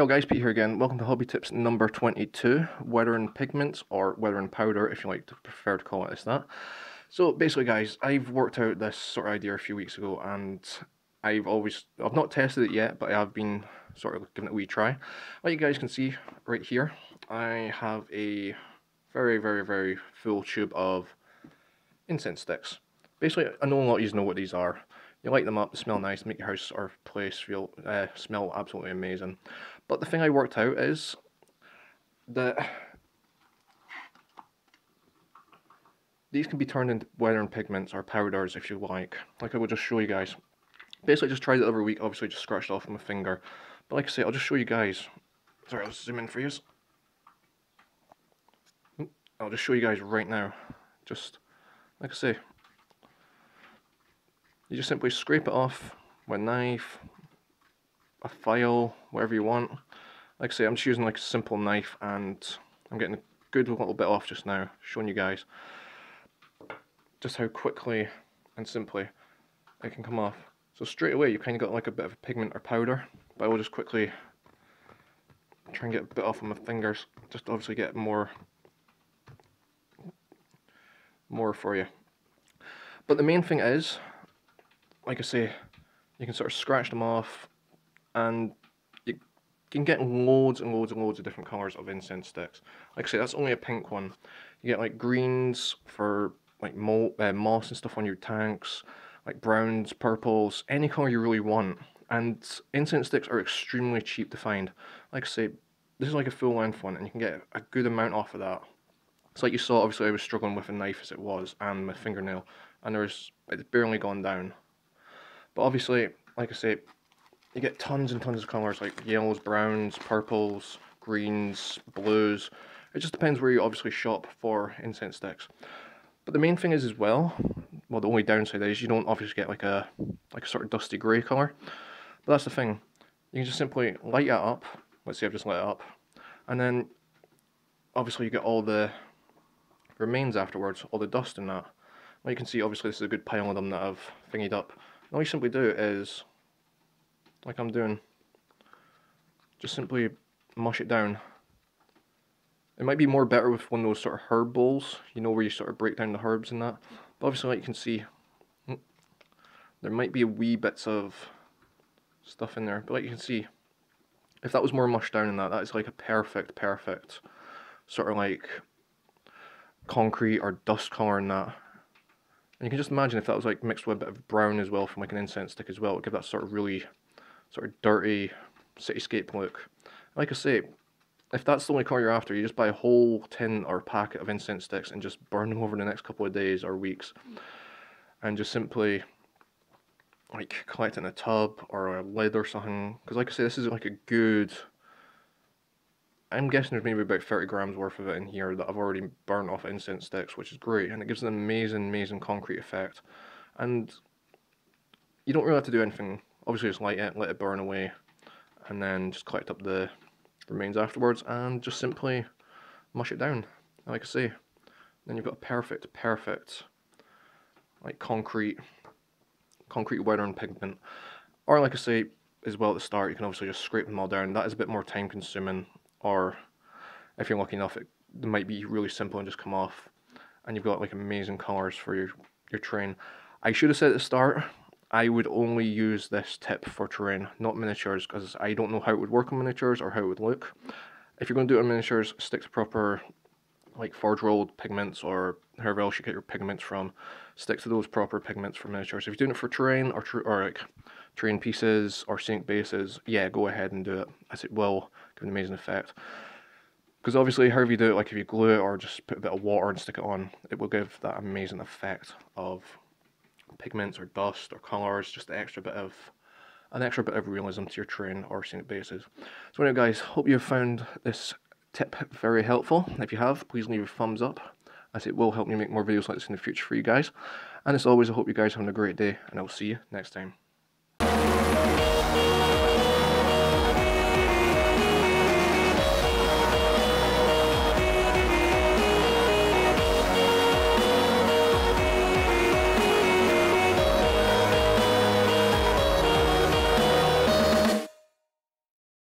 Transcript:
Yo guys, Pete here again. Welcome to Hobby Tips number 22, weathering pigments, or weathering powder if you like to prefer to call it as that. So basically guys, I've worked out this sort of idea a few weeks ago and I've not tested it yet, but I have been sort of giving it a wee try. Like you guys can see right here, I have a very, very, very full tube of incense sticks. Basically, I know a lot of you know what these are. You light them up, they smell nice, make your house or place feel smell absolutely amazing. But the thing I worked out is that these can be turned into weathering pigments or powders if you like. Like I will just show you guys. Basically, I just tried it every week. Obviously, just scratched it off with my finger. But like I say, I'll just show you guys. Sorry, I'll zoom in for you. I'll just show you guys right now. Just like I say. You just simply scrape it off with a knife, a file, whatever you want. Like I say, I'm just using like a simple knife and I'm getting a good little bit off just now, showing you guys just how quickly and simply it can come off. So straight away you kind of got like a bit of a pigment or powder, but I will just quickly try and get a bit off with my fingers, just to obviously get more for you. But the main thing is, like I say, you can sort of scratch them off and you can get loads and loads and loads of different colours of incense sticks. Like I say, that's only a pink one. You get like greens for like moss and stuff on your tanks, like browns, purples, any colour you really want. And incense sticks are extremely cheap to find. Like I say, this is like a full length one and you can get a good amount off of that. It's like you saw, obviously I was struggling with a knife as it was and my fingernail, and it's barely gone down. But obviously, like I say, you get tons and tons of colours like yellows, browns, purples, greens, blues. It just depends where you obviously shop for incense sticks. But the main thing is as well, the only downside is you don't obviously get like a sort of dusty grey colour. But that's the thing. You can just simply light it up. Let's see, I've just lit it up. And then, obviously you get all the remains afterwards, all the dust and that. Well, you can see, obviously this is a good pile of them that I've thingied up. All you simply do is, like I'm doing, just simply mush it down. It might be more better with one of those sort of herb bowls, you know, where you sort of break down the herbs and that. But obviously, like you can see, there might be wee bits of stuff in there. But like you can see, if that was more mushed down than that, that is like a perfect sort of like concrete or dust colour in that. And you can just imagine if that was like mixed with a bit of brown as well from like an incense stick as well, it would give that sort of really sort of dirty cityscape look. Like I say, if that's the only colour you're after, you just buy a whole tin or packet of incense sticks and just burn them over the next couple of days or weeks. And just simply like collect it in a tub or a lid or something. Because like I say, this is like a good, I'm guessing there's maybe about 30 grams worth of it in here that I've already burnt off incense sticks, which is great, and it gives an amazing concrete effect. And you don't really have to do anything. Obviously just light it, let it burn away, and then just collect up the remains afterwards and just simply mush it down. Like I say, then you've got a perfect like concrete weathering pigment. Or like I say as well at the start, you can obviously just scrape them all down. That is a bit more time consuming. Or if you're lucky enough, it might be really simple and just come off, and you've got like amazing colours for your terrain. I should have said at the start, I would only use this tip for terrain, not miniatures, because I don't know how it would work on miniatures or how it would look. If you're going to do it on miniatures, stick to proper like forge rolled pigments or however else you get your pigments from. Stick to those proper pigments for miniatures. If you're doing it for terrain or like terrain pieces or scenic bases, yeah, go ahead and do it, as it will give an amazing effect. Because obviously however you do it, like if you glue it or just put a bit of water and stick it on, it will give that amazing effect of pigments or dust or colours, just an extra bit of realism to your terrain or scenic bases. So anyway guys, hope you have found this tip very helpful. If you have, please leave a thumbs up, as it will help me make more videos like this in the future for you guys. And as always, I hope you guys are having a great day, and I'll see you next time.